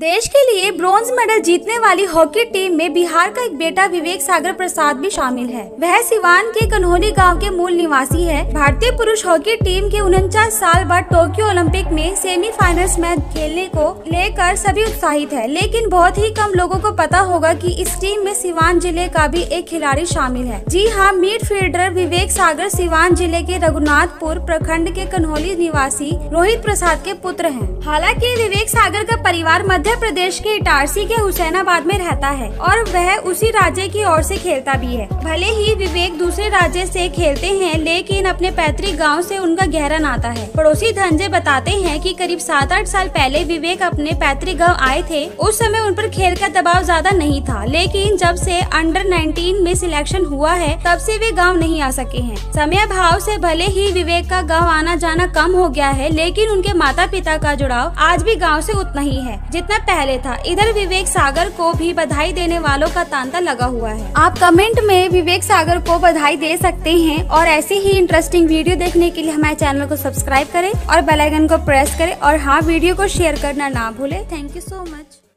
देश के लिए ब्रॉन्ज मेडल जीतने वाली हॉकी टीम में बिहार का एक बेटा विवेक सागर प्रसाद भी शामिल है। वह सिवान के कन्हौली गांव के मूल निवासी है। भारतीय पुरुष हॉकी टीम के 49 साल बाद टोक्यो ओलंपिक में सेमीफाइनल्स मैच खेलने को लेकर सभी उत्साहित है, लेकिन बहुत ही कम लोगों को पता होगा कि इस टीम में सिवान जिले का भी एक खिलाड़ी शामिल है। जी हाँ, मिडफील्डर विवेक सागर सिवान जिले के रघुनाथपुर प्रखंड के कन्हौली निवासी रोहित प्रसाद के पुत्र है। हालाँकि विवेक सागर का परिवार मध्य प्रदेश के इटारसी के हुसैनाबाद में रहता है और वह उसी राज्य की ओर से खेलता भी है। भले ही विवेक दूसरे राज्य से खेलते हैं, लेकिन अपने पैतृक गांव से उनका गहरा नाता है। पड़ोसी धनंजय बताते हैं कि करीब 7-8 साल पहले विवेक अपने पैतृक गांव आए थे। उस समय उन पर खेल का दबाव ज्यादा नहीं था, लेकिन जब से अंडर 19 में सिलेक्शन हुआ है तब से वे गाँव नहीं आ सके हैं। समय भाव से भले ही विवेक का गाँव आना जाना कम हो गया है, लेकिन उनके माता पिता का जुड़ाव आज भी गाँव से उतना ही है जितना पहले था। इधर विवेक सागर को भी बधाई देने वालों का तांता लगा हुआ है। आप कमेंट में विवेक सागर को बधाई दे सकते हैं और ऐसे ही इंटरेस्टिंग वीडियो देखने के लिए हमारे चैनल को सब्सक्राइब करें और बेल आइकन को प्रेस करें और हाँ, वीडियो को शेयर करना ना भूलें। Thank you so much.